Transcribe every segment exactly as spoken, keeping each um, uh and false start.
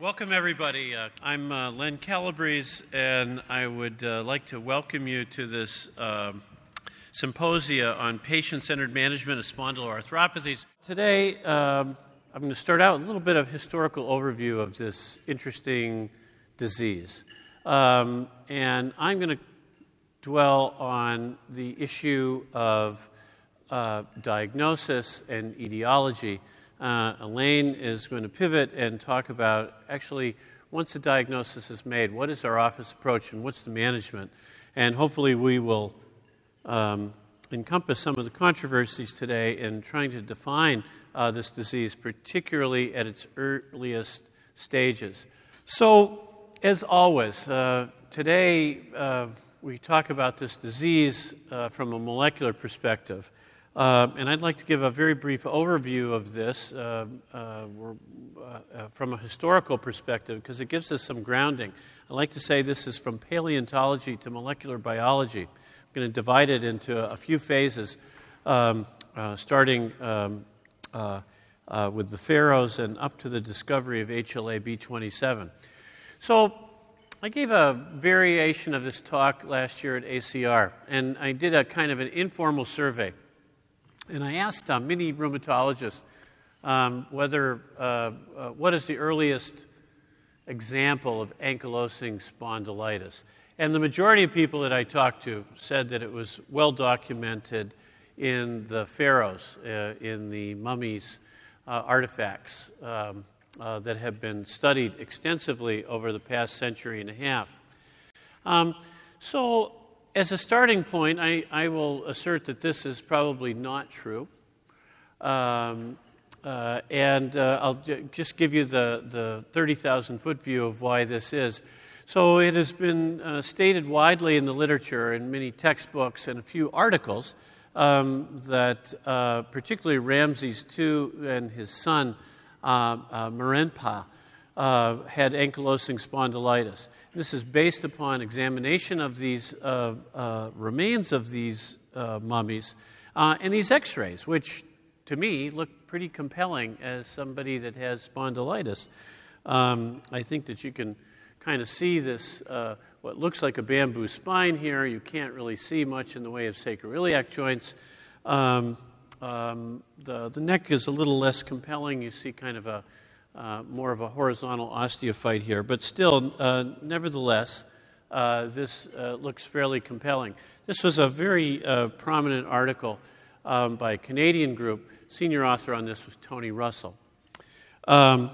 Welcome, everybody. Uh, I'm uh, Len Calabrese, and I would uh, like to welcome you to this uh, symposia on patient-centered management of spondyloarthropathies. Today, um, I'm going to start out with a little bit of historical overview of this interesting disease. Um, and I'm going to dwell on the issue of uh, diagnosis and etiology. Uh, Elaine is going to pivot and talk about, actually, once a diagnosis is made, what is our office approach and what's the management? And hopefully we will um, encompass some of the controversies today in trying to define uh, this disease, particularly at its earliest stages. So, as always, uh, today uh, we talk about this disease uh, from a molecular perspective. Uh, and I'd like to give a very brief overview of this uh, uh, uh, from a historical perspective because it gives us some grounding. I like to say this is from paleontology to molecular biology. I'm going to divide it into a few phases, um, uh, starting um, uh, uh, with the pharaohs and up to the discovery of H L A B twenty-seven. So, I gave a variation of this talk last year at A C R, and I did a kind of an informal survey. And I asked uh, many rheumatologists um, whether, uh, uh, what is the earliest example of ankylosing spondylitis? And the majority of people that I talked to said that it was well documented in the pharaohs, uh, in the mummies, uh, artifacts um, uh, that have been studied extensively over the past century and a half. Um, so, As a starting point, I, I will assert that this is probably not true, um, uh, and uh, I'll j just give you the, the thirty thousand foot view of why this is. So it has been uh, stated widely in the literature, in many textbooks and a few articles, um, that uh, particularly Ramses the Second and his son, uh, uh, Marenpah, Uh, had ankylosing spondylitis. This is based upon examination of these uh, uh, remains of these uh, mummies uh, and these x-rays, which to me look pretty compelling as somebody that has spondylitis. Um, I think that you can kind of see this, uh, what looks like a bamboo spine here. You can't really see much in the way of sacroiliac joints. Um, um, the, the neck is a little less compelling. You see kind of a Uh, more of a horizontal osteophyte here, but still, uh, nevertheless, uh, this uh, looks fairly compelling. This was a very uh, prominent article um, by a Canadian group. Senior author on this was Tony Russell. Um,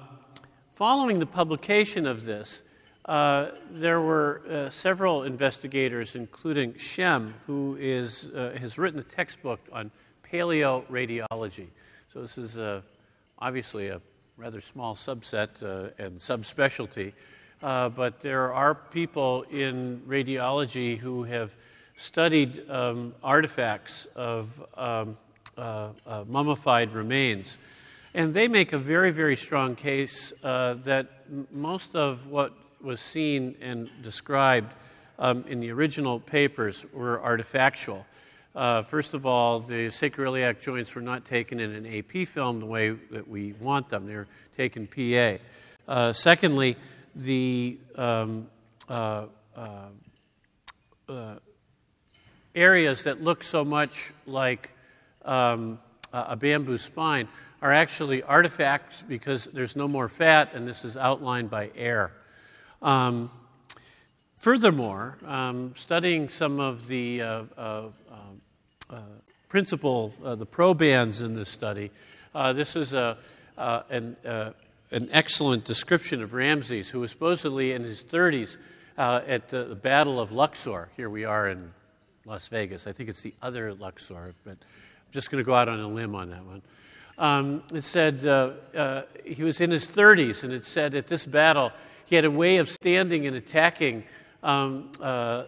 following the publication of this, uh, there were uh, several investigators, including Shem, who is, uh, has written a textbook on paleoradiology. So this is uh, obviously a rather small subset uh, and subspecialty, uh, but there are people in radiology who have studied um, artifacts of um, uh, uh, mummified remains. And they make a very, very strong case uh, that most of what was seen and described um, in the original papers were artifactual. Uh, first of all, the sacroiliac joints were not taken in an A P film the way that we want them. They're taken P A. Uh, secondly, the um, uh, uh, uh, areas that look so much like um, a bamboo spine are actually artifacts because there's no more fat and this is outlined by air. Um, Furthermore, um, studying some of the uh, uh, uh, principal, uh, the probands in this study, uh, this is a, uh, an, uh, an excellent description of Ramses, who was supposedly in his thirties uh, at the, the Battle of Luxor. Here we are in Las Vegas. I think it's the other Luxor, but I'm just going to go out on a limb on that one. Um, it said uh, uh, he was in his thirties, and it said at this battle he had a way of standing and attacking. Um, uh, uh,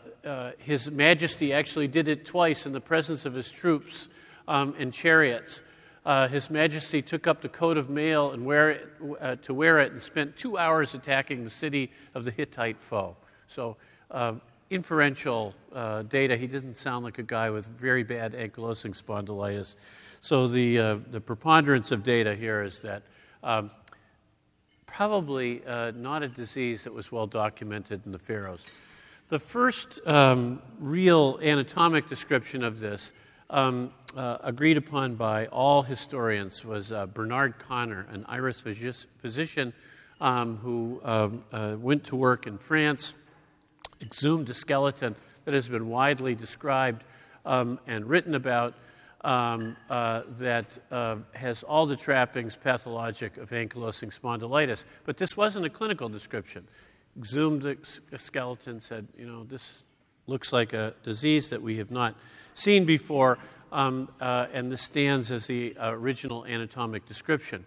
his Majesty actually did it twice in the presence of his troops um, and chariots. Uh, his Majesty took up the coat of mail and wear it, uh, to wear it and spent two hours attacking the city of the Hittite foe. So uh, inferential uh, data. He didn't sound like a guy with very bad ankylosing spondylitis. So the, uh, the preponderance of data here is that um, probably uh, not a disease that was well documented in the pharaohs. The first um, real anatomic description of this, um, uh, agreed upon by all historians, was uh, Bernard Connor, an Irish physic physician um, who um, uh, went to work in France, exhumed a skeleton that has been widely described um, and written about, um, uh, that uh, has all the trappings pathologic of ankylosing spondylitis. But this wasn't a clinical description. Exhumed the skeleton, said, you know, this looks like a disease that we have not seen before, um, uh, and this stands as the uh, original anatomic description.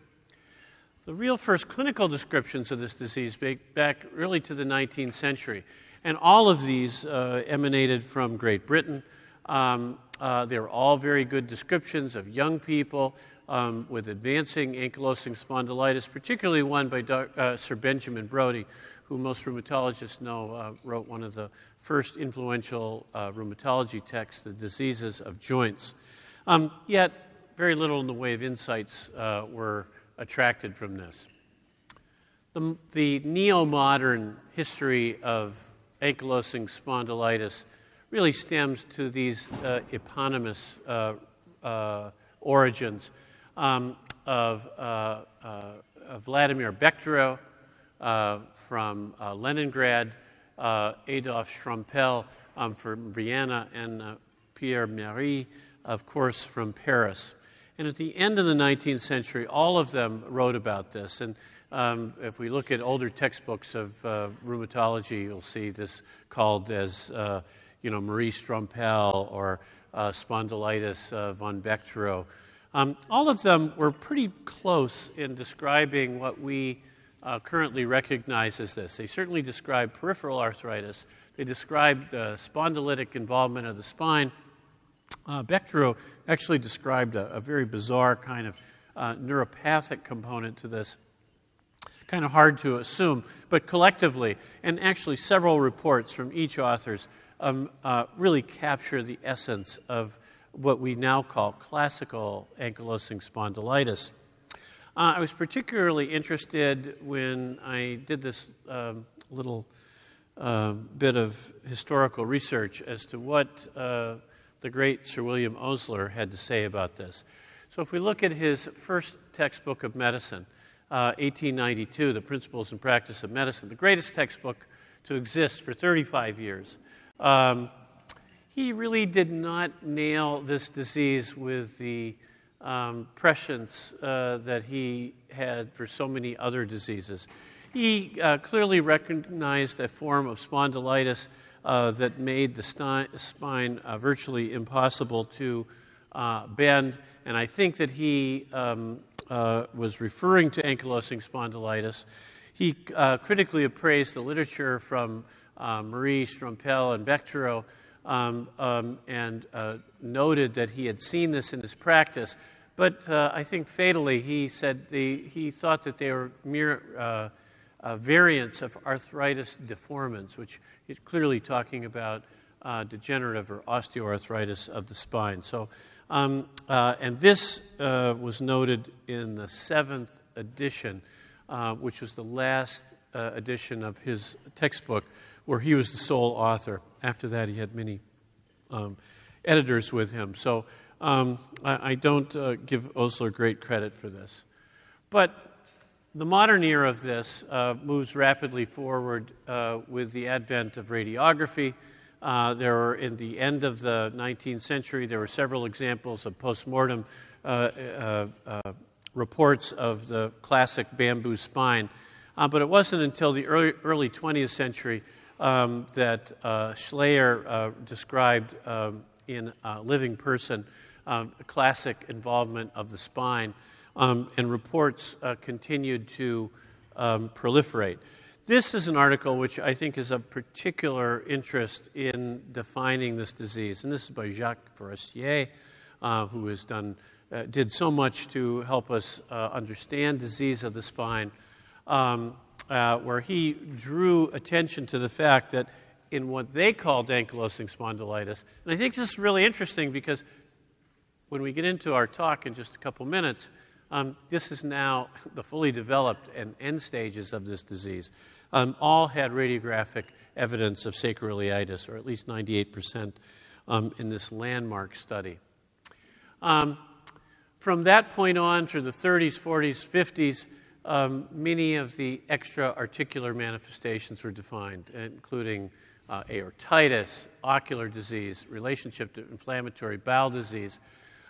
The real first clinical descriptions of this disease back really to the nineteenth century, and all of these uh, emanated from Great Britain. Um, uh, they're all very good descriptions of young people um, with advancing ankylosing spondylitis, particularly one by Doc, uh, Sir Benjamin Brodie, who most rheumatologists know uh, wrote one of the first influential uh, rheumatology texts, The Diseases of Joints. Um, yet, very little in the way of insights uh, were attracted from this. The, the neo-modern history of ankylosing spondylitis really stems to these uh, eponymous uh, uh, origins um, of, uh, uh, of Vladimir Bekhterev, uh, from uh, Leningrad, uh, Adolf Strümpell um, from Vienna, and uh, Pierre-Marie, of course, from Paris. And at the end of the nineteenth century, all of them wrote about this. And um, if we look at older textbooks of uh, rheumatology, you'll see this called as, uh, you know, Marie Strümpell or uh, spondylitis uh, von Bekhterev. Um, all of them were pretty close in describing what we Uh, currently recognized as this. They certainly described peripheral arthritis. They described uh, spondylytic involvement of the spine. Uh, Bekhterev actually described a, a very bizarre kind of uh, neuropathic component to this, kind of hard to assume, but collectively, and actually several reports from each authors um, uh, really capture the essence of what we now call classical ankylosing spondylitis. Uh, I was particularly interested when I did this um, little uh, bit of historical research as to what uh, the great Sir William Osler had to say about this. So if we look at his first textbook of medicine, uh, eighteen ninety-two, The Principles and Practice of Medicine, the greatest textbook to exist for thirty-five years, um, he really did not nail this disease with the Um, prescience uh, that he had for so many other diseases. He uh, clearly recognized a form of spondylitis uh, that made the spine uh, virtually impossible to uh, bend, and I think that he um, uh, was referring to ankylosing spondylitis. He uh, critically appraised the literature from uh, Marie Strümpell and Bekhterev, um, um, and uh, noted that he had seen this in his practice. But uh, I think fatally he said the, he thought that they were mere uh, uh, variants of arthritis deformans, which is clearly talking about uh, degenerative or osteoarthritis of the spine. So, um, uh, and this uh, was noted in the seventh edition, uh, which was the last uh, edition of his textbook, where he was the sole author. After that, he had many um, editors with him. So. Um, I, I don't uh, give Osler great credit for this. But the modern era of this uh, moves rapidly forward uh, with the advent of radiography. Uh, there were, in the end of the nineteenth century, there were several examples of postmortem uh, uh, uh, reports of the classic bamboo spine. Uh, but it wasn't until the early, early twentieth century um, that uh, Schleier uh, described um, in a living person, um, classic involvement of the spine, um, and reports uh, continued to um, proliferate. This is an article which I think is of particular interest in defining this disease, and this is by Jacques Forestier, uh, who has done, uh, did so much to help us uh, understand disease of the spine, um, uh, where he drew attention to the fact that in what they called ankylosing spondylitis. And I think this is really interesting because when we get into our talk in just a couple minutes, Um, this is now the fully developed and end stages of this disease. Um, all had radiographic evidence of sacroiliitis, or at least ninety-eight percent um, in this landmark study. Um, from that point on through the thirties, forties, fifties, um, many of the extra-articular manifestations were defined, including uh, aortitis, ocular disease, relationship to inflammatory bowel disease.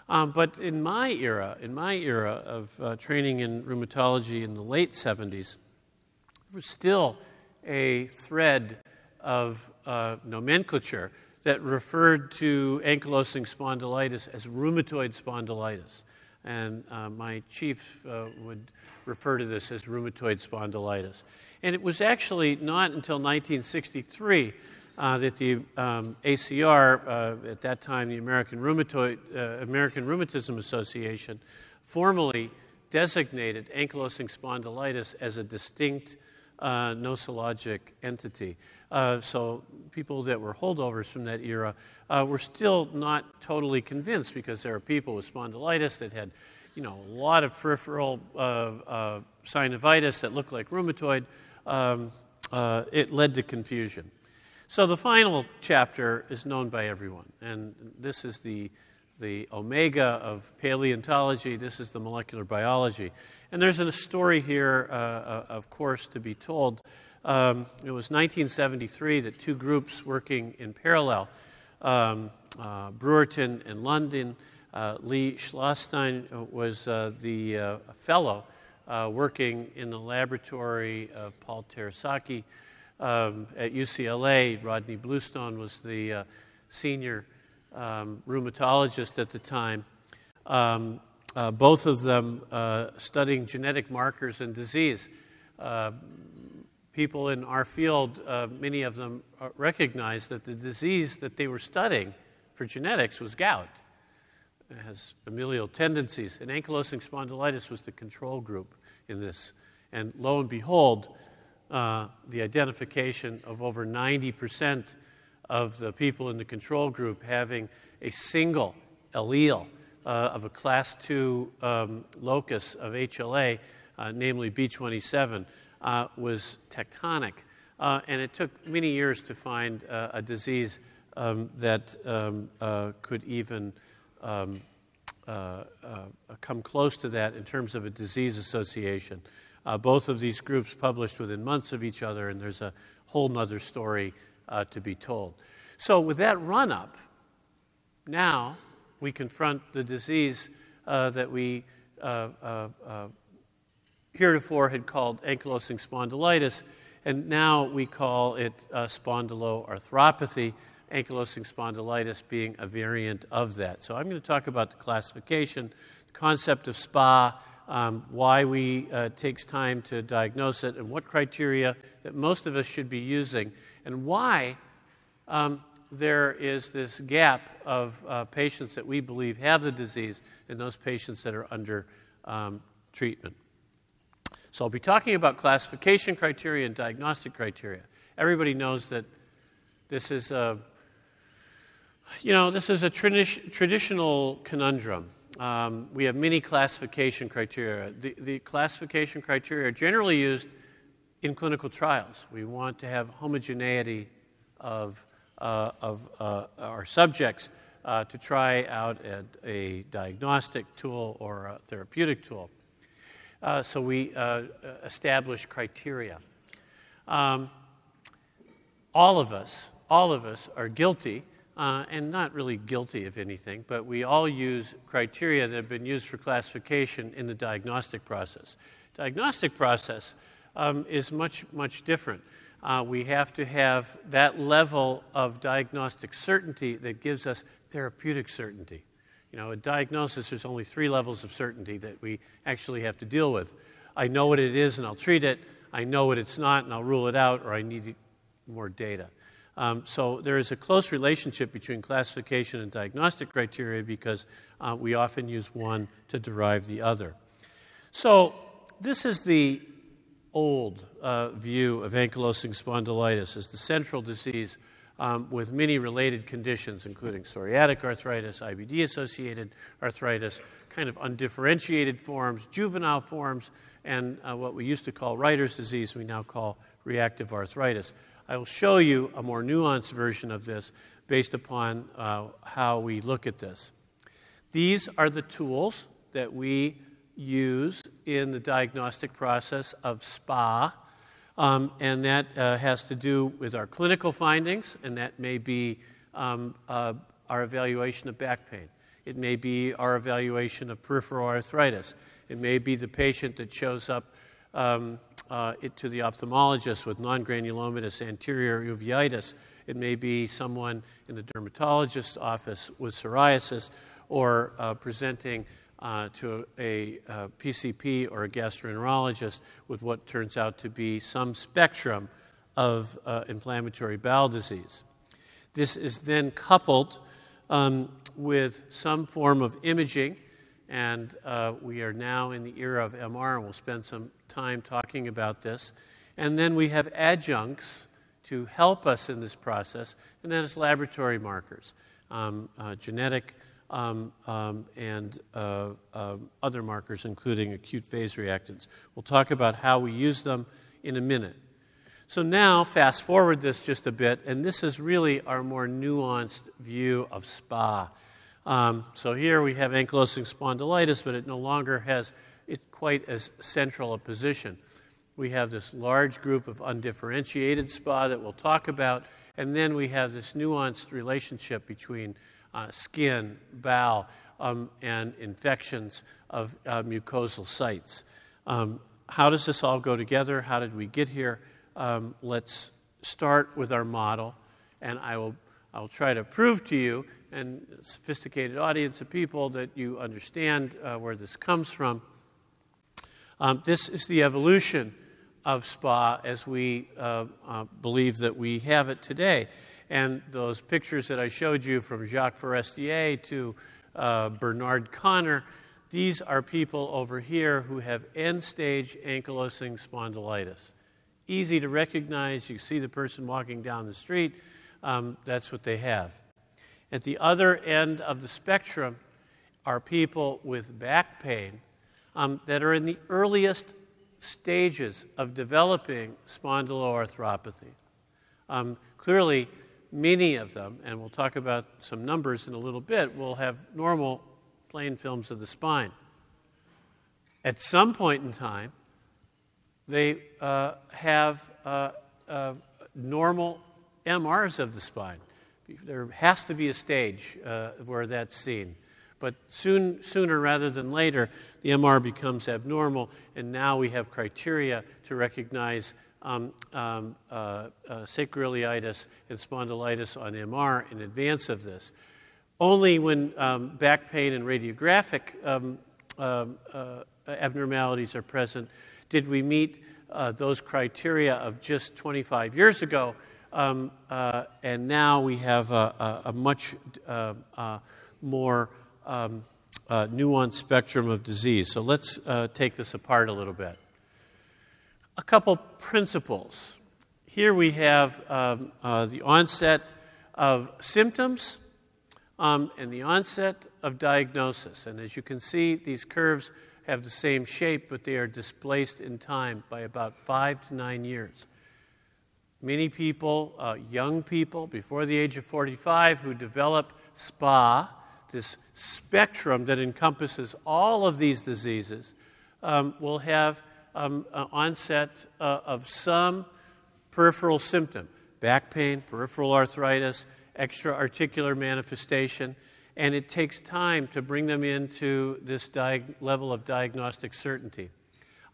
Um, but in my era, in my era of uh, training in rheumatology in the late seventies, there was still a thread of uh, nomenclature that referred to ankylosing spondylitis as rheumatoid spondylitis. And uh, my chief uh, would refer to this as rheumatoid spondylitis. And it was actually not until nineteen sixty-three Uh, that the um, A C R, uh, at that time the American, Rheumatoid, uh, American Rheumatism Association, formally designated ankylosing spondylitis as a distinct uh, nosologic entity. Uh, so people that were holdovers from that era uh, were still not totally convinced, because there are people with spondylitis that had, you know, a lot of peripheral uh, uh, synovitis that looked like rheumatoid. Um, uh, it led to confusion. So the final chapter is known by everyone, and this is the, the omega of paleontology. This is the molecular biology. And there's a story here, uh, of course, to be told. Um, it was nineteen seventy-three that two groups working in parallel, um, uh, Brewerton and London, uh, Lee Schlossstein was uh, the uh, fellow uh, working in the laboratory of Paul Terasaki. Um, at U C L A, Rodney Bluestone was the uh, senior um, rheumatologist at the time. Um, uh, both of them uh, studying genetic markers in disease. Uh, people in our field, uh, many of them recognized that the disease that they were studying for genetics was gout. It has familial tendencies. And ankylosing spondylitis was the control group in this. And lo and behold, Uh, the identification of over ninety percent of the people in the control group having a single allele uh, of a class two um, locus of H L A, uh, namely B twenty-seven, uh, was tectonic. Uh, and it took many years to find uh, a disease um, that um, uh, could even um, uh, uh, come close to that in terms of a disease association. Uh, both of these groups published within months of each other, and there's a whole nother story uh, to be told. So with that run-up, now we confront the disease uh, that we uh, uh, uh, heretofore had called ankylosing spondylitis, and now we call it uh, spondyloarthropathy, ankylosing spondylitis being a variant of that. So I'm going to talk about the classification, the concept of S P A, Um, why we uh, takes time to diagnose it, and what criteria that most of us should be using, and why um, there is this gap of uh, patients that we believe have the disease and those patients that are under um, treatment. So I'll be talking about classification criteria and diagnostic criteria. Everybody knows that this is a, you know, this is a tradi- traditional conundrum. Um, we have many classification criteria. The, the classification criteria are generally used in clinical trials. We want to have homogeneity of, uh, of uh, our subjects uh, to try out a, a diagnostic tool or a therapeutic tool. Uh, so we uh, establish criteria. Um, all of us, all of us are guilty. Uh, and not really guilty of anything, but we all use criteria that have been used for classification in the diagnostic process. Diagnostic process um, is much, much different. Uh, we have to have that level of diagnostic certainty that gives us therapeutic certainty. You know, a diagnosis, there's only three levels of certainty that we actually have to deal with. I know what it is and I'll treat it. I know what it's not and I'll rule it out, or I need more data. Um, so there is a close relationship between classification and diagnostic criteria, because uh, we often use one to derive the other. So this is the old uh, view of ankylosing spondylitis as the central disease um, with many related conditions, including psoriatic arthritis, I B D-associated arthritis, kind of undifferentiated forms, juvenile forms, and uh, what we used to call Reiter's disease, we now call reactive arthritis. I will show you a more nuanced version of this based upon uh, how we look at this. These are the tools that we use in the diagnostic process of S P A, um, and that uh, has to do with our clinical findings, and that may be um, uh, our evaluation of back pain. It may be our evaluation of peripheral arthritis. It may be the patient that shows up um, uh, it, to the ophthalmologist with non-granulomatous anterior uveitis. It may be someone in the dermatologist's office with psoriasis or uh, presenting uh, to a, a P C P or a gastroenterologist with what turns out to be some spectrum of uh, inflammatory bowel disease. This is then coupled um, with some form of imaging, and uh, we are now in the era of M R, and we'll spend some time talking about this. And then we have adjuncts to help us in this process, and that is laboratory markers, um, uh, genetic um, um, and uh, uh, other markers, including acute phase reactants. We'll talk about how we use them in a minute. So now, fast forward this just a bit, and this is really our more nuanced view of S P A. Um, so here we have ankylosing spondylitis, but it no longer has it quite as central a position. We have this large group of undifferentiated S P A that we'll talk about, and then we have this nuanced relationship between uh, skin, bowel, um, and infections of uh, mucosal sites. Um, how does this all go together? How did we get here? Um, let's start with our model, and I will I'll try to prove to you and a sophisticated audience of people that you understand uh, where this comes from. Um, this is the evolution of S P A as we uh, uh, believe that we have it today. And those pictures that I showed you from Jacques Forestier to uh, Bernard Connor, these are people over here who have end-stage ankylosing spondylitis. Easy to recognize. You see the person walking down the street. Um, that's what they have. At the other end of the spectrum are people with back pain um, that are in the earliest stages of developing spondyloarthropathy. Um, clearly, many of them, and we'll talk about some numbers in a little bit, will have normal plain films of the spine. At some point in time, they uh, have uh, uh, normal M Rs of the spine. There has to be a stage uh, where that's seen. But soon, sooner rather than later, the M R becomes abnormal, and now we have criteria to recognize um, um, uh, uh, sacroiliitis and spondylitis on M R in advance of this. Only when um, back pain and radiographic um, uh, uh, abnormalities are present did we meet uh, those criteria of just twenty-five years ago. Um, uh, and now we have a, a, a much uh, uh, more um, uh, nuanced spectrum of disease. So let's uh, take this apart a little bit. A couple principles. Here we have um, uh, the onset of symptoms um, and the onset of diagnosis. And as you can see, these curves have the same shape, but they are displaced in time by about five to nine years. Many people, uh, young people, before the age of forty-five, who develop S P A, this spectrum that encompasses all of these diseases, um, will have um, uh, onset uh, of some peripheral symptom, back pain, peripheral arthritis, extra-articular manifestation, and it takes time to bring them into this diag- level of diagnostic certainty.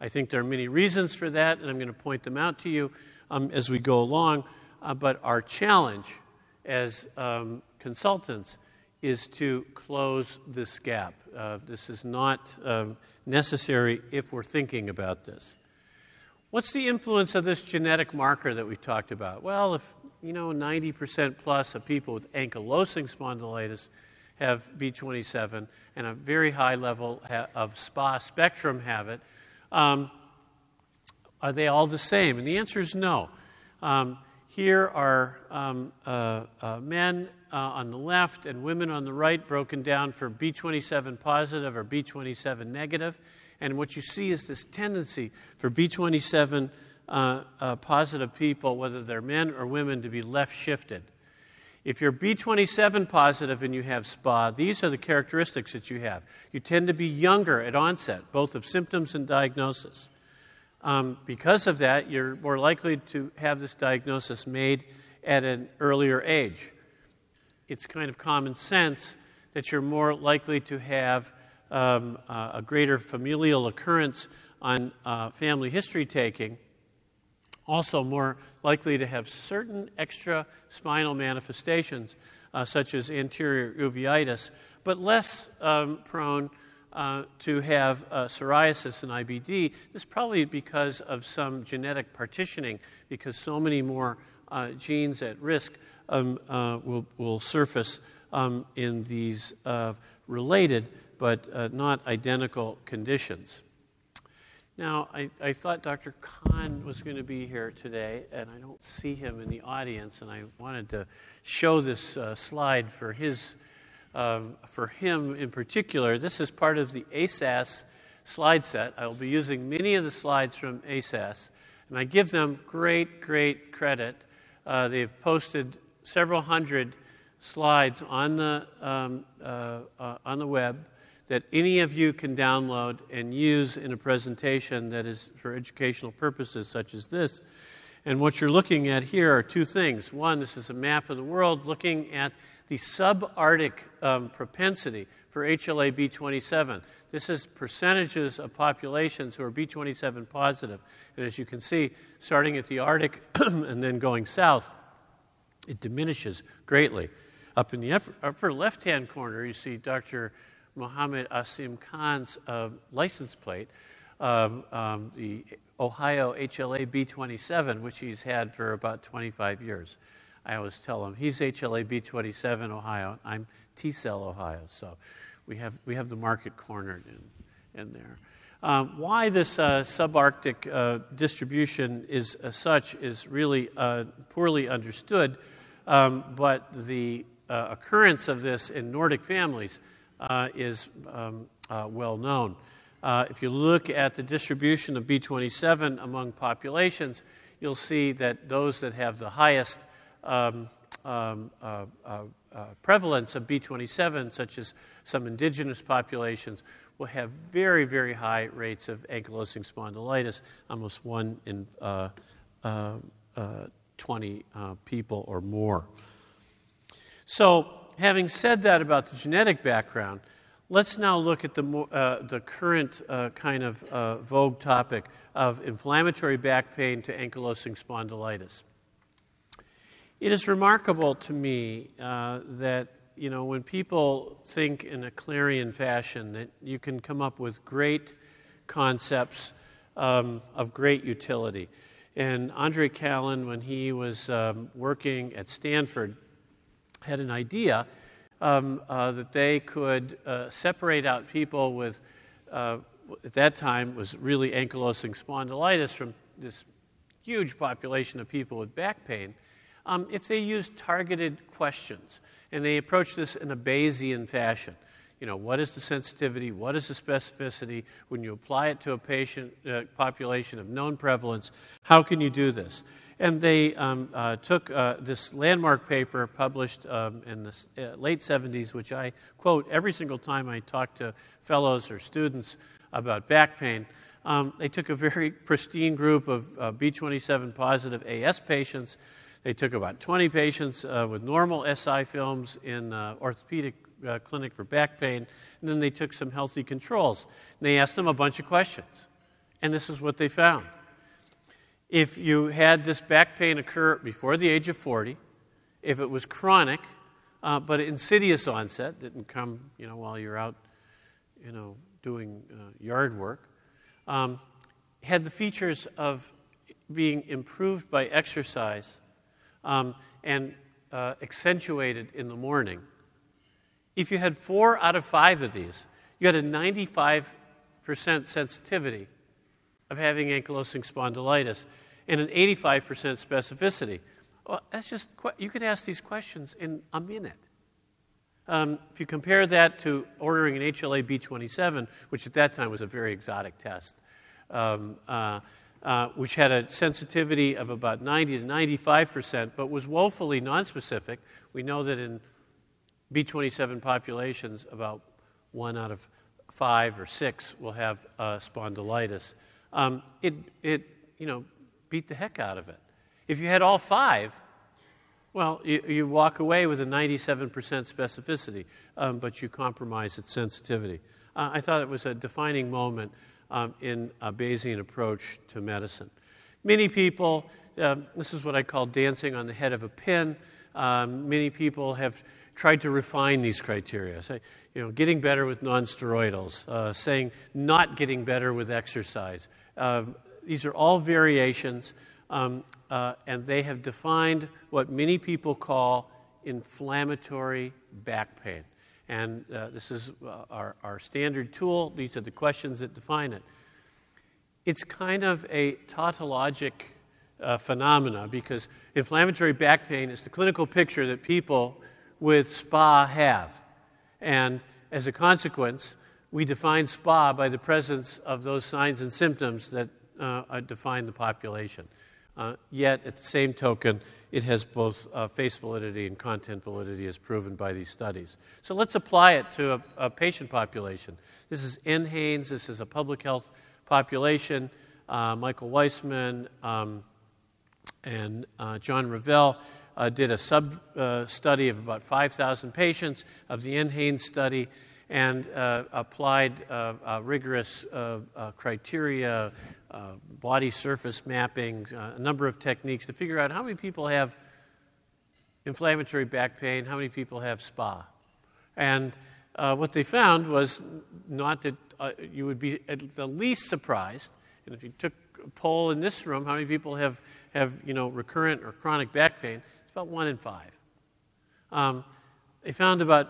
I think there are many reasons for that, and I'm going to point them out to you Um, as we go along, uh, but our challenge as um, consultants is to close this gap. Uh, this is not um, necessary if we're thinking about this. What's the influence of this genetic marker that we talked about? Well, if you know ninety percent plus of people with ankylosing spondylitis have B twenty-seven and a very high level ha- of S P A spectrum have it, um, are they all the same? And the answer is no. Um, Here are um, uh, uh, men uh, on the left and women on the right broken down for B twenty-seven positive or B twenty-seven negative. And what you see is this tendency for B twenty-seven uh, uh, positive people, whether they're men or women, to be left shifted. If you're B twenty-seven positive and you have S P A, these are the characteristics that you have. You tend to be younger at onset, both of symptoms and diagnosis. Um, because of that, you're more likely to have this diagnosis made at an earlier age. It's kind of common sense that you're more likely to have um, uh, a greater familial occurrence on uh, family history taking, also more likely to have certain extra spinal manifestations, uh, such as anterior uveitis, but less um, prone Uh, to have uh, psoriasis and I B D. This is probably because of some genetic partitioning, because so many more uh, genes at risk um, uh, will, will surface um, in these uh, related but uh, not identical conditions. Now, I, I thought Doctor Khan was going to be here today, and I don't see him in the audience, and I wanted to show this uh, slide for his Um, for him in particular. This is part of the A S A S slide set. I will be using many of the slides from A S A S, and I give them great, great credit. Uh, they've posted several hundred slides on the, um, uh, uh, on the web that any of you can download and use in a presentation that is for educational purposes such as this. And what you're looking at here are two things. One, this is a map of the world looking at the subarctic um, propensity for H L A B twenty-seven. This is percentages of populations who are B twenty-seven positive. And as you can see, starting at the Arctic and then going south, it diminishes greatly. Up in the upper, upper left-hand corner, you see Doctor Mohamed Asim Khan's uh, license plate, um, um, the Ohio H L A B twenty-seven, which he's had for about twenty-five years. I always tell him, he's H L A B twenty-seven Ohio, I'm T-cell Ohio, so we have, we have the market cornered in, in there. Um, why this uh, subarctic uh, distribution is uh, such is really uh, poorly understood, um, but the uh, occurrence of this in Nordic families uh, is um, uh, well known. Uh, if you look at the distribution of B twenty-seven among populations, you'll see that those that have the highest Um, um, uh, uh, uh, prevalence of B twenty-seven, such as some indigenous populations, will have very, very high rates of ankylosing spondylitis, almost one in uh, uh, uh, twenty uh, people or more. So, having said that about the genetic background, let's now look at the, uh, the current uh, kind of uh, vogue topic of inflammatory back pain to ankylosing spondylitis. It is remarkable to me uh, that, you know, when people think in a Clarion fashion, that you can come up with great concepts um, of great utility. And Andre Callin, when he was um, working at Stanford, had an idea um, uh, that they could uh, separate out people with, uh, at that time, was really ankylosing spondylitis from this huge population of people with back pain. Um, if they use targeted questions, and they approach this in a Bayesian fashion. You know, what is the sensitivity? What is the specificity? When you apply it to a patient uh, population of known prevalence, how can you do this? And they um, uh, took uh, this landmark paper published um, in the late seventies, which I quote every single time I talk to fellows or students about back pain. Um, they took a very pristine group of uh, B twenty-seven positive A S patients. They took about twenty patients uh, with normal S I films in uh, orthopedic uh, clinic for back pain, and then they took some healthy controls. And they asked them a bunch of questions, and this is what they found. If you had this back pain occur before the age of forty, if it was chronic, uh, but insidious onset, didn't come, you know, while you're out, you know, doing uh, yard work, um, had the features of being improved by exercise, Um, and uh, accentuated in the morning. If you had four out of five of these, you had a ninety-five percent sensitivity of having ankylosing spondylitis and an eighty-five percent specificity. Well, that's just, you could ask these questions in a minute. Um, if you compare that to ordering an H L A B twenty-seven, which at that time was a very exotic test, um, uh, uh, which had a sensitivity of about ninety to ninety-five percent, but was woefully nonspecific. We know that in B twenty-seven populations, about one out of five or six will have uh, spondylitis. Um, it, it, you know, beat the heck out of it. If you had all five, well, you, you walk away with a ninety-seven percent specificity, um, but you compromise its sensitivity. Uh, I thought it was a defining moment um, in a Bayesian approach to medicine. Many people, um, this is what I call dancing on the head of a pin. Um, many people have tried to refine these criteria. Say, you know, getting better with nonsteroidals, uh, saying not getting better with exercise. Uh, these are all variations. Um, uh, and they have defined what many people call inflammatory back pain. And uh, this is uh, our, our standard tool. These are the questions that define it. It's kind of a tautologic uh, phenomena, because inflammatory back pain is the clinical picture that people with S P A have. And as a consequence, we define S P A by the presence of those signs and symptoms that uh, define the population. Uh, yet, at the same token, it has both uh, face validity and content validity as proven by these studies. So let's apply it to a, a patient population. This is NHANES. This is a public health population. Uh, Michael Weissman um, and uh, John Ravel uh, did a sub-study uh, of about five thousand patients of the NHANES study, and uh, applied uh, uh, rigorous uh, uh, criteria, uh, body surface mapping, uh, a number of techniques to figure out how many people have inflammatory back pain, how many people have S P A. And uh, what they found was not that uh, you would be at the least surprised, and if you took a poll in this room, how many people have, have you know, recurrent or chronic back pain, it's about one in five. Um, they found about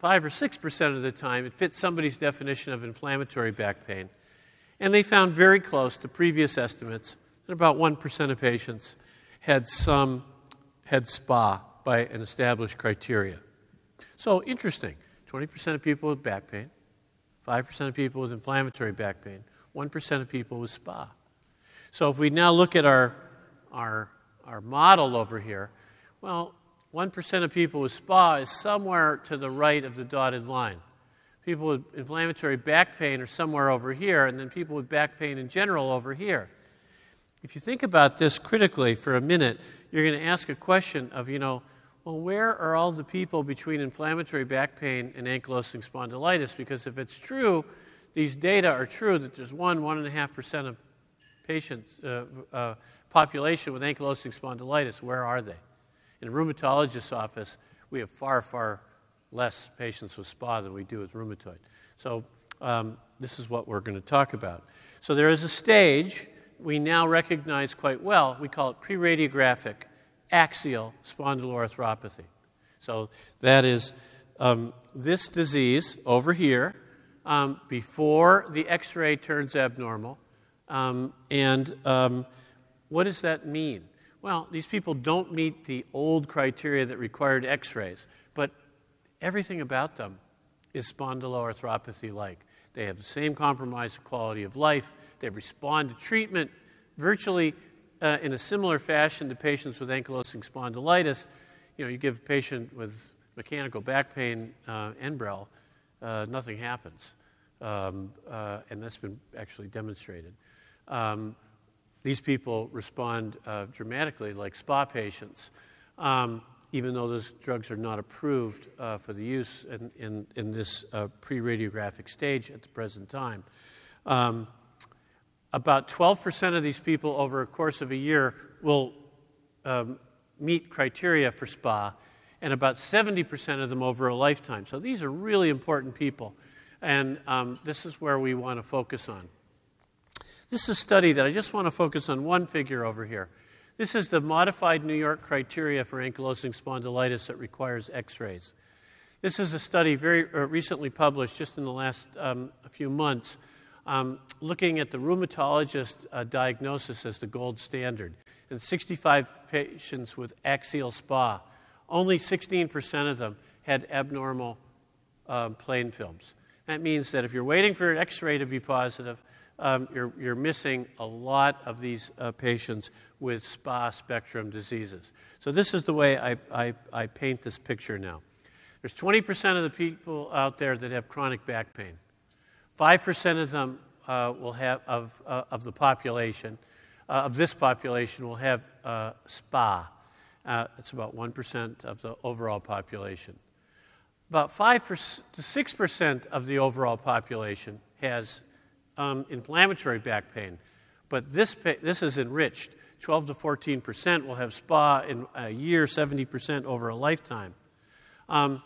five or six percent of the time, it fits somebody's definition of inflammatory back pain. And they found very close to previous estimates that about one percent of patients had some, had S P A by an established criteria. So interesting, twenty percent of people with back pain, five percent of people with inflammatory back pain, one percent of people with S P A. So if we now look at our, our, our model over here, well, one percent of people with S P A is somewhere to the right of the dotted line. People with inflammatory back pain are somewhere over here, and then people with back pain in general over here. If you think about this critically for a minute, you're going to ask a question of, you know, well, where are all the people between inflammatory back pain and ankylosing spondylitis? Because if it's true, these data are true, that there's one, one and a half percent of patients, uh, uh, population with ankylosing spondylitis, where are they? In a rheumatologist's office, we have far, far less patients with S P A than we do with rheumatoid. So um, this is what we're going to talk about. So there is a stage we now recognize quite well. We call it pre-radiographic axial spondyloarthropathy. So that is um, this disease over here um, before the X-ray turns abnormal. Um, and um, what does that mean? Well, these people don't meet the old criteria that required X-rays, but everything about them is spondyloarthropathy-like. They have the same compromise of quality of life. They respond to treatment virtually uh, in a similar fashion to patients with ankylosing spondylitis. You know, you give a patient with mechanical back pain uh, Enbrel, uh, nothing happens, um, uh, and that's been actually demonstrated. Um, These people respond uh, dramatically like S P A patients, um, even though those drugs are not approved uh, for the use in, in, in this uh, pre-radiographic stage at the present time. Um, about twelve percent of these people over a course of a year will um, meet criteria for S P A, and about seventy percent of them over a lifetime. So these are really important people, and um, this is where we want to focus on. This is a study that I just want to focus on one figure over here. This is the modified New York criteria for ankylosing spondylitis that requires X-rays. This is a study very recently published, just in the last um, few months, um, looking at the rheumatologist uh, diagnosis as the gold standard. And sixty-five patients with axial S P A, only sixteen percent of them had abnormal uh, plain films. That means that if you're waiting for an X-ray to be positive, um, you're, you're missing a lot of these uh, patients with S P A spectrum diseases. So this is the way I, I, I paint this picture now. There's twenty percent of the people out there that have chronic back pain. five percent of them uh, will have, of, uh, of the population, uh, of this population will have uh, S P A. Uh, it's about one percent of the overall population. About five to six percent of the overall population has um, inflammatory back pain, but this, this is enriched. twelve to fourteen percent will have S P A in a year, seventy percent over a lifetime. Um,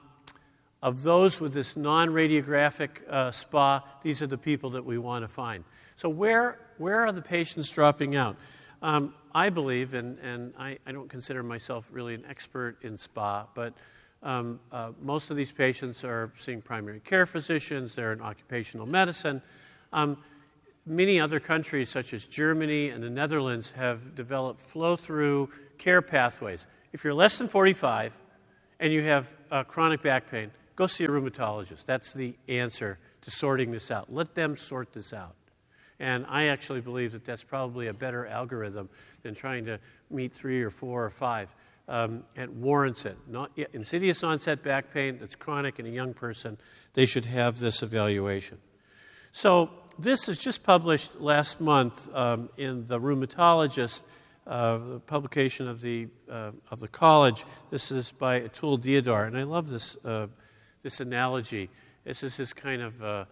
of those with this non-radiographic uh, S P A, these are the people that we want to find. So where, where are the patients dropping out? Um, I believe, and, and I, I don't consider myself really an expert in S P A, but Um, uh, most of these patients are seeing primary care physicians. They're in occupational medicine. Um, many other countries, such as Germany and the Netherlands, have developed flow-through care pathways. If you're less than forty-five and you have uh, chronic back pain, go see a rheumatologist. That's the answer to sorting this out. Let them sort this out. And I actually believe that that's probably a better algorithm than trying to meet three or four or five. Um, it warrants it. Not yet. Insidious onset back pain that's chronic in a young person, they should have this evaluation. So this is just published last month um, in the Rheumatologist, uh, the publication of the, uh, of the college. This is by Atul Deodhar, and I love this, uh, this analogy. This is his kind of, uh,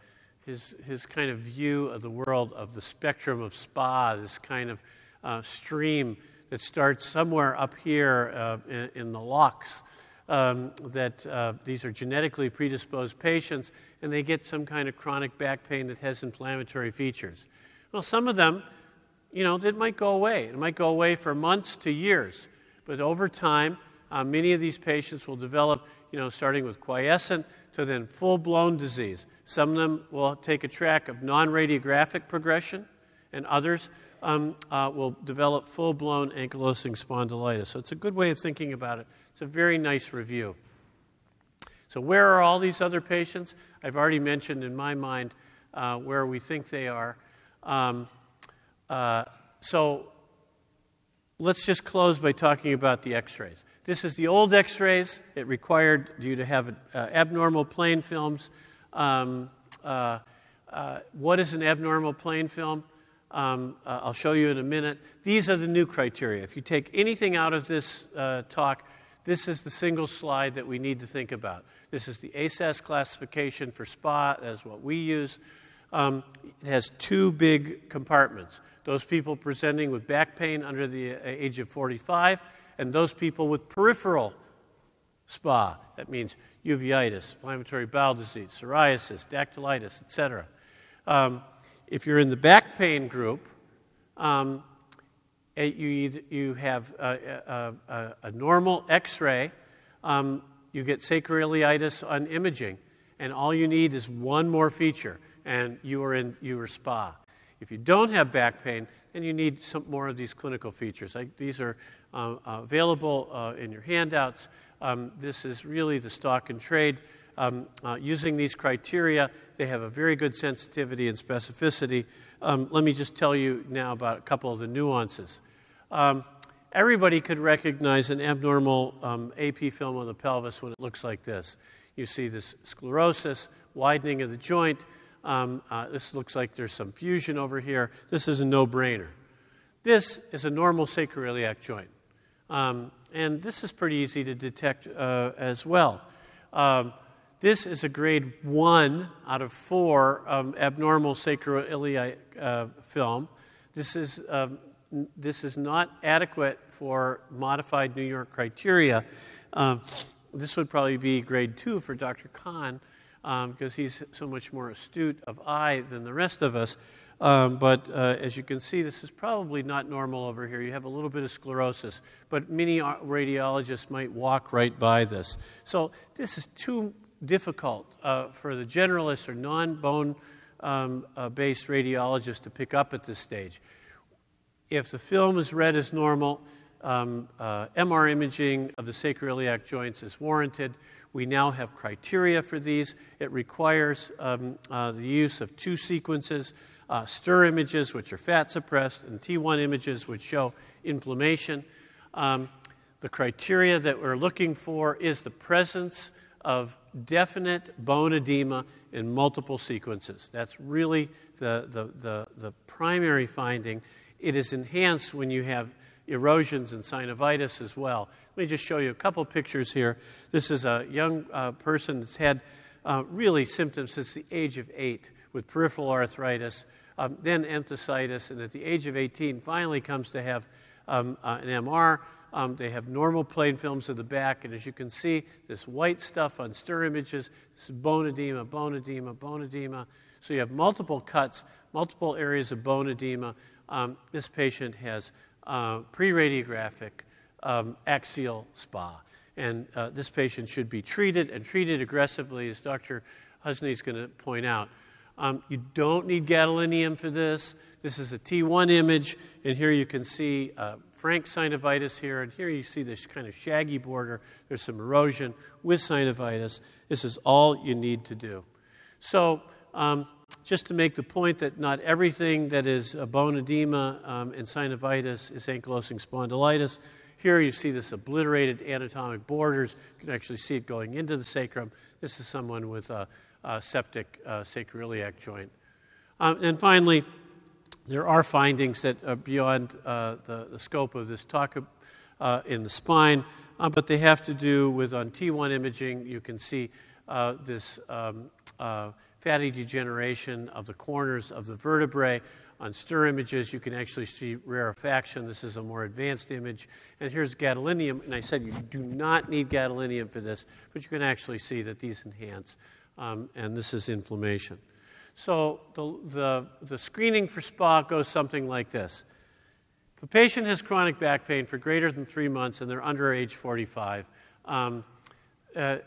his, his kind of view of the world, of the spectrum of S P A, this kind of uh, stream that starts somewhere up here uh, in, in the locks, um, that uh, these are genetically predisposed patients, and they get some kind of chronic back pain that has inflammatory features. Well, some of them, you know, it might go away. It might go away for months to years, but over time, uh, many of these patients will develop, you know, starting with quiescent to then full-blown disease. Some of them will take a track of non-radiographic progression, and others Um, uh, will develop full-blown ankylosing spondylitis. So it's a good way of thinking about it. It's a very nice review. So where are all these other patients? I've already mentioned in my mind uh, where we think they are. Um, uh, so let's just close by talking about the X-rays. This is the old X-rays. It required you to have uh, abnormal plain films. Um, uh, uh, what is an abnormal plain film? Um, uh, I'll show you in a minute. These are the new criteria. If you take anything out of this uh, talk, this is the single slide that we need to think about. This is the A S A S classification for S P A. That's what we use. Um, it has two big compartments. Those people presenting with back pain under the age of forty-five, and those people with peripheral S P A. That means uveitis, inflammatory bowel disease, psoriasis, dactylitis, et cetera. Um, If you're in the back pain group, um, you, either, you have a, a, a, a normal X-ray, um, you get sacroiliitis on imaging, and all you need is one more feature, and you are in you are S P A. If you don't have back pain, then you need some more of these clinical features. Like these are uh, available uh, in your handouts. Um, this is really the stock and trade. Um, uh, using these criteria, they have a very good sensitivity and specificity. Um, let me just tell you now about a couple of the nuances. Um, everybody could recognize an abnormal um, A P film of the pelvis when it looks like this. You see this sclerosis, widening of the joint. Um, uh, this looks like there's some fusion over here. This is a no-brainer. This is a normal sacroiliac joint. Um, and this is pretty easy to detect uh, as well. Um, This is a grade one out of four um, abnormal sacroiliac uh, film. This is, um, this is not adequate for modified New York criteria. Um, this would probably be grade two for Doctor Khan um, because he's so much more astute of eye than the rest of us. Um, but uh, as you can see, this is probably not normal over here. You have a little bit of sclerosis, but many radiologists might walk right by this. So this is too difficult uh, for the generalists or non-bone um, uh, based radiologist to pick up at this stage. If the film is read as normal, um, uh, M R imaging of the sacroiliac joints is warranted. We now have criteria for these. It requires um, uh, the use of two sequences, uh, stir images, which are fat suppressed, and T one images, which show inflammation. Um, the criteria that we're looking for is the presence of definite bone edema in multiple sequences. That's really the, the, the, the primary finding. It is enhanced when you have erosions and synovitis as well. Let me just show you a couple pictures here. This is a young uh, person that's had uh, really symptoms since the age of eight with peripheral arthritis, um, then enthesitis, and at the age of eighteen finally comes to have um, uh, an M R. Um, they have normal plain films of the back, and as you can see, this white stuff on stir images, this is bone edema, bone edema, bone edema. So you have multiple cuts, multiple areas of bone edema. Um, this patient has uh, pre-radiographic um, axial S P A, and uh, this patient should be treated and treated aggressively, as Doctor Husney is going to point out. Um, you don't need gadolinium for this. This is a T one image, and here you can see uh, frank synovitis here, and here you see this kind of shaggy border. There's some erosion with synovitis. This is all you need to do. So um, just to make the point that not everything that is a bone edema um, and synovitis is ankylosing spondylitis. Here you see this obliterated anatomic borders. You can actually see it going into the sacrum. This is someone with a Uh, septic uh, sacroiliac joint. Um, and finally, there are findings that are beyond uh, the, the scope of this talk uh, in the spine, uh, but they have to do with, on T one imaging, you can see uh, this um, uh, fatty degeneration of the corners of the vertebrae. On stir images, you can actually see rarefaction. This is a more advanced image. And here's gadolinium, and I said you do not need gadolinium for this, but you can actually see that these enhance. Um, and this is inflammation. So the, the, the screening for S P A goes something like this. If a patient has chronic back pain for greater than three months and they're under age forty-five, um, uh,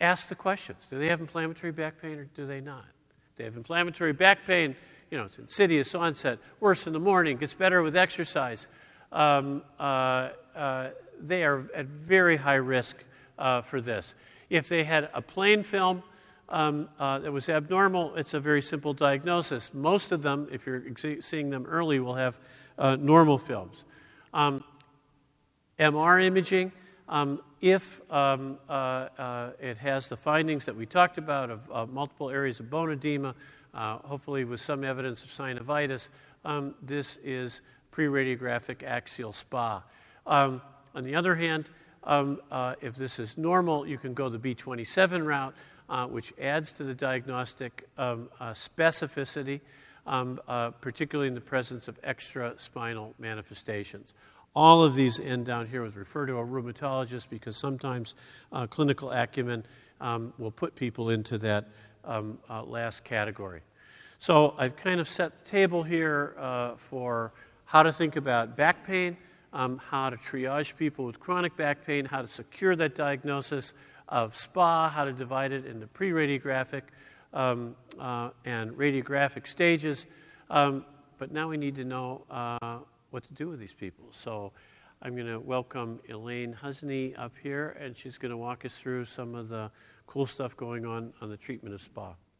ask the questions. Do they have inflammatory back pain or do they not? If they have inflammatory back pain, you know, it's insidious onset, worse in the morning, gets better with exercise. Um, uh, uh, they are at very high risk uh, for this. If they had a plain film um, uh, that was abnormal, it's a very simple diagnosis. Most of them, if you're seeing them early, will have uh, normal films. Um, M R imaging, um, if um, uh, uh, it has the findings that we talked about of uh, multiple areas of bone edema, uh, hopefully with some evidence of synovitis, um, this is pre-radiographic axial S P A. Um, on the other hand, Um, uh, if this is normal, you can go the B twenty-seven route, uh, which adds to the diagnostic um, uh, specificity, um, uh, particularly in the presence of extra spinal manifestations. All of these end down here with refer to a rheumatologist because sometimes uh, clinical acumen um, will put people into that um, uh, last category. So I've kind of set the table here uh, for how to think about back pain, Um, how to triage people with chronic back pain, how to secure that diagnosis of S P A, how to divide it into pre-radiographic um, uh, and radiographic stages. Um, but now we need to know uh, what to do with these people. So I'm going to welcome Elaine Husney up here, and she's going to walk us through some of the cool stuff going on on the treatment of S P A.